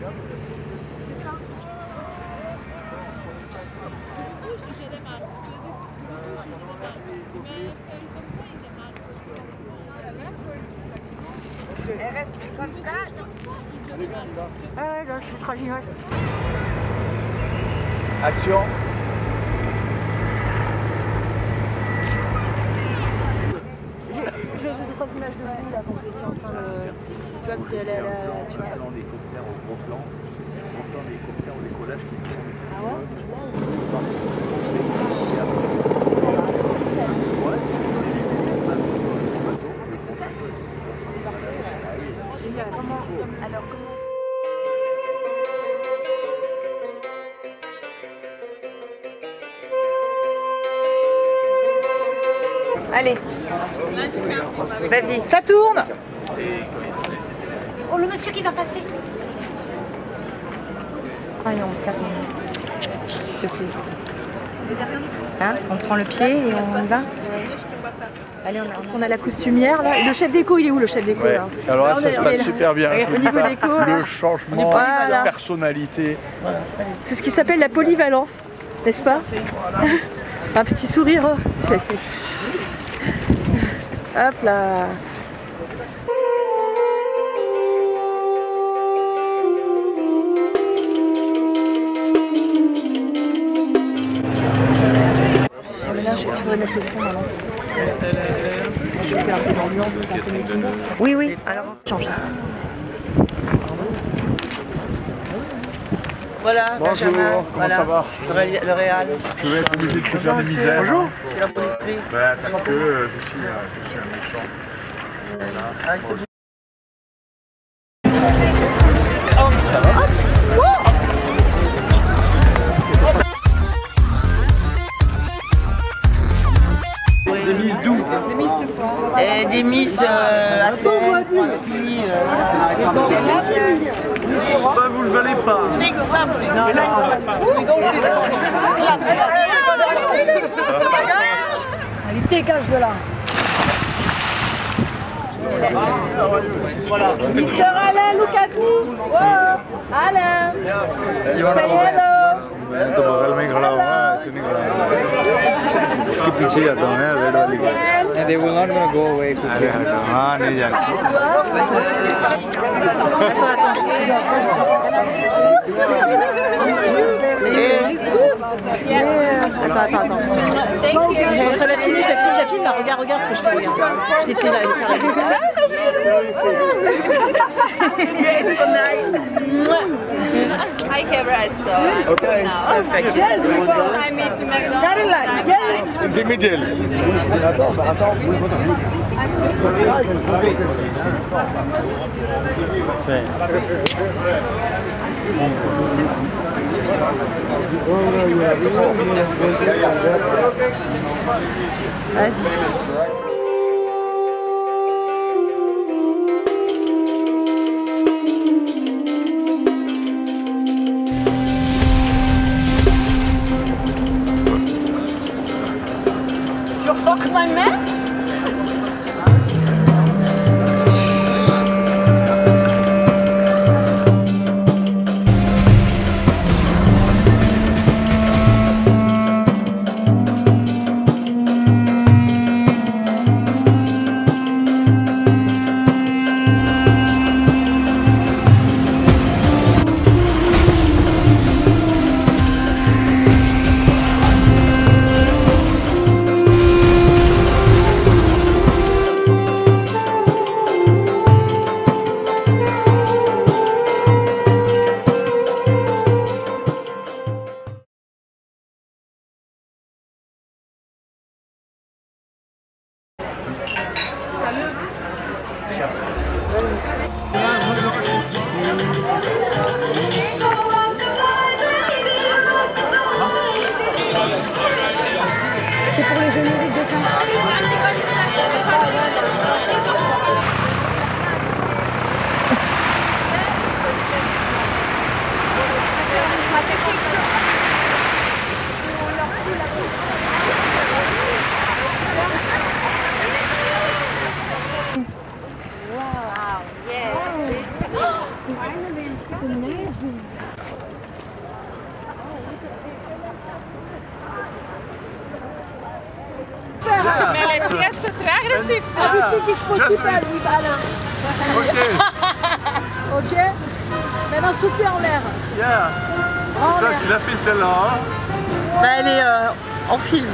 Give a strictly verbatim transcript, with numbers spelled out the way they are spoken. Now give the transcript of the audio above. C'est ça. Du coup, j'ai des mal. Du coup, j'ai des mal. Mais comme ça, il est mal. Elle reste comme ça. Comme ça, il est mal. Ah ouais, là, c'est tragique. Action. Trois images de lui là quand vous étiez en train de... Tu vois, parce qu'elle est là... Tu vois, dans les hélicoptères au gros plan, dans les hélicoptères au décollage qui font... Ah ouais? Ouais. Génial. Comment... Alors comment... Allez, vas-y, ça tourne. Oh, le monsieur qui va passer. Allez, on se casse maintenant, s'il te plaît. Hein, on prend le pied et on y va. Allez, on a, on a la costumière là. Et le chef déco, il est où le chef déco ouais. là Alors là, là ça se passe super bien. Au niveau déco, le changement de voilà. personnalité. Voilà. C'est ce qui s'appelle la polyvalence, n'est-ce pas? Voilà. Un petit sourire. Oh. Hop là. Là, je voudrais mettre le son avant. Je vais faire un peu d'ambiance quand on est tout. Oui, oui. Alors, j'enregistre. Voilà, bonjour, Benjamin. Comment voilà. ça va? Le Réal. Je vais être obligé de te faire des misères. Bonjour. C'est la productrice. Bah, parce que euh, je, suis, euh, je suis un méchant. Voilà. Bon, je... Et des mises euh, à terre, ici, euh, bah, vous le valez pas. Big something. Non, non, non. We don't discount it. Clap. Allez, dégage de là. Voilà. Mister Alain, look at me. Wow. Alain. Say hello. And they will not gonna go away quickly. Ah, no, yeah. It's good. Yeah. Attends, attends, attends. Thank you. Ça va filmer, je la filme, je la filme. Là, regarde, regarde ce que je fais. Regarde. Je l'ai fait là. Yeah, it's for night. I have rest. So okay. Perfect. Yes, we go. I made to McDonald's. Caroline, yes. The middle. Attends, attends. C'est. Vas-y. Fuck my man. Wow, yes. Finally. That's amazing. Mais les pièces sont très agressives. Everything is possible with Alain. Okay. Okay. Maintenant sauter en l'air. Yeah. Oh, toi qui l'as fait celle-là. Bah elle est euh, en film.